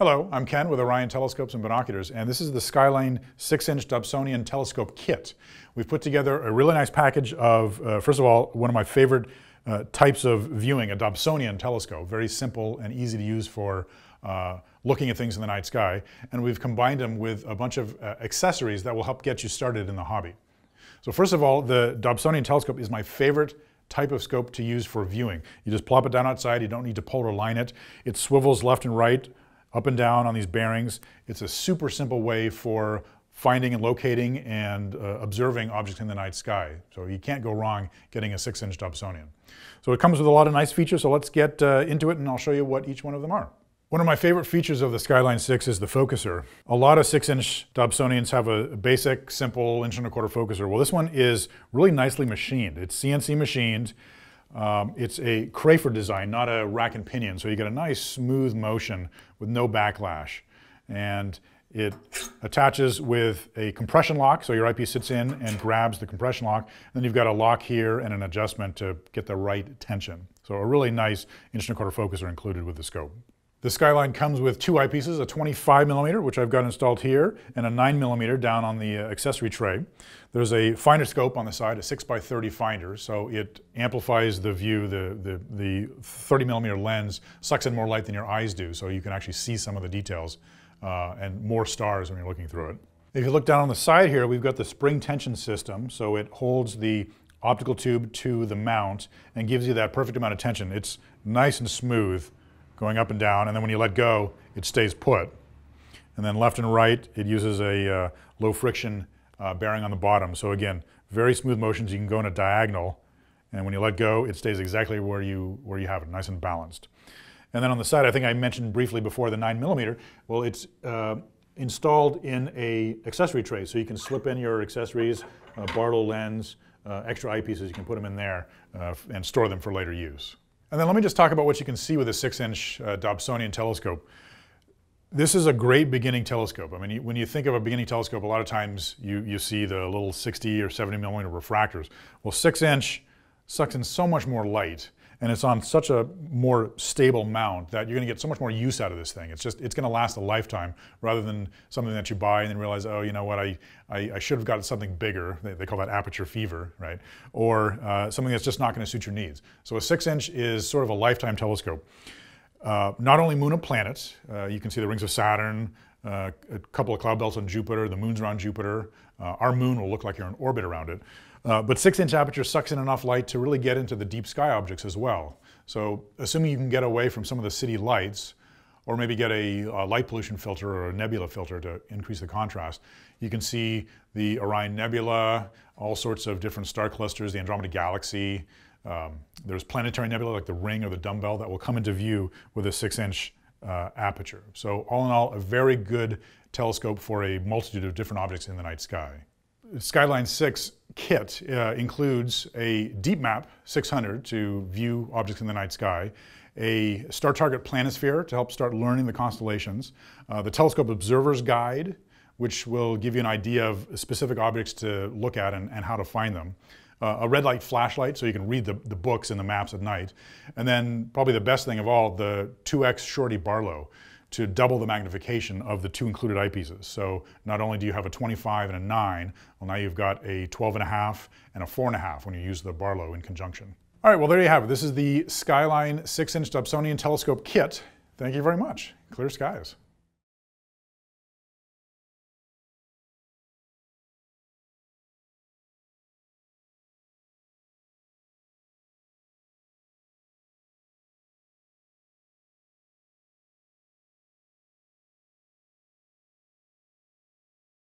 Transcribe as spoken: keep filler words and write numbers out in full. Hello, I'm Ken with Orion Telescopes and Binoculars, and this is the Skyline six inch Dobsonian Telescope Kit. We've put together a really nice package of, uh, first of all, one of my favorite uh, types of viewing, a Dobsonian telescope. Very simple and easy to use for uh, looking at things in the night sky. And we've combined them with a bunch of uh, accessories that will help get you started in the hobby. So first of all, the Dobsonian telescope is my favorite type of scope to use for viewing. You just plop it down outside, you don't need to polar line it. It swivels left and right, up and down on these bearings. It's a super simple way for finding and locating and uh, observing objects in the night sky. So you can't go wrong getting a six inch Dobsonian. So it comes with a lot of nice features, so let's get uh, into it and I'll show you what each one of them are. One of my favorite features of the Skyline six is the focuser. A lot of six inch Dobsonians have a basic, simple inch and a quarter focuser. Well, this one is really nicely machined. It's C N C machined. Um, it's a Crayford design, not a rack and pinion, so you get a nice smooth motion with no backlash. And it attaches with a compression lock, so your eyepiece sits in and grabs the compression lock. Then you've got a lock here and an adjustment to get the right tension. So a really nice inch and a quarter focuser included with the scope. The Skyline comes with two eyepieces, a twenty-five millimeter, which I've got installed here, and a nine millimeter down on the accessory tray. There's a finder scope on the side, a six by thirty finder, so it amplifies the view. The, the, the thirty millimeter lens sucks in more light than your eyes do, so you can actually see some of the details uh, and more stars when you're looking through it. If you look down on the side here, we've got the spring tension system, so it holds the optical tube to the mount and gives you that perfect amount of tension. It's nice and smooth, going up and down, and then when you let go, it stays put. And then left and right, it uses a uh, low friction uh, bearing on the bottom. So again, very smooth motions. You can go in a diagonal, and when you let go, it stays exactly where you, where you have it, nice and balanced. And then on the side, I think I mentioned briefly before the nine millimeter, well, it's uh, installed in a accessory tray, so you can slip in your accessories, uh, Barlow lens, uh, extra eyepieces, you can put them in there uh, and store them for later use. And then let me just talk about what you can see with a six inch uh, Dobsonian telescope. This is a great beginning telescope. I mean, you, when you think of a beginning telescope, a lot of times you, you see the little sixty or seventy millimeter refractors. Well, six inch sucks in so much more light, and it's on such a more stable mount that you're going to get so much more use out of this thing. It's just, it's going to last a lifetime rather than something that you buy and then realize, oh, you know what, I, I, I should have gotten something bigger. They, they call that aperture fever, right? Or uh, something that's just not going to suit your needs. So a six inch is sort of a lifetime telescope. Uh, not only moon and planets, uh, you can see the rings of Saturn, uh, a couple of cloud belts on Jupiter, the moons around Jupiter. Uh, our moon will look like you're in orbit around it. Uh, but six inch aperture sucks in enough light to really get into the deep sky objects as well. So assuming you can get away from some of the city lights, or maybe get a, a light pollution filter or a nebula filter to increase the contrast, you can see the Orion Nebula, all sorts of different star clusters, the Andromeda Galaxy. Um, there's planetary nebula like the Ring or the Dumbbell that will come into view with a six inch uh, aperture. So all in all, a very good telescope for a multitude of different objects in the night sky. Skyline six kit uh, includes a Deep Map six hundred to view objects in the night sky, a Star Target Planisphere to help start learning the constellations, uh, the Telescope Observer's Guide, which will give you an idea of specific objects to look at and, and how to find them, uh, a red light flashlight so you can read the, the books and the maps at night, and then probably the best thing of all, the two X Shorty Barlow, to double the magnification of the two included eyepieces. So not only do you have a twenty-five and a nine, well now you've got a twelve and a half and a four and a half when you use the Barlow in conjunction. All right, well there you have it. This is the Skyline six inch Dobsonian Telescope Kit. Thank you very much. Clear skies.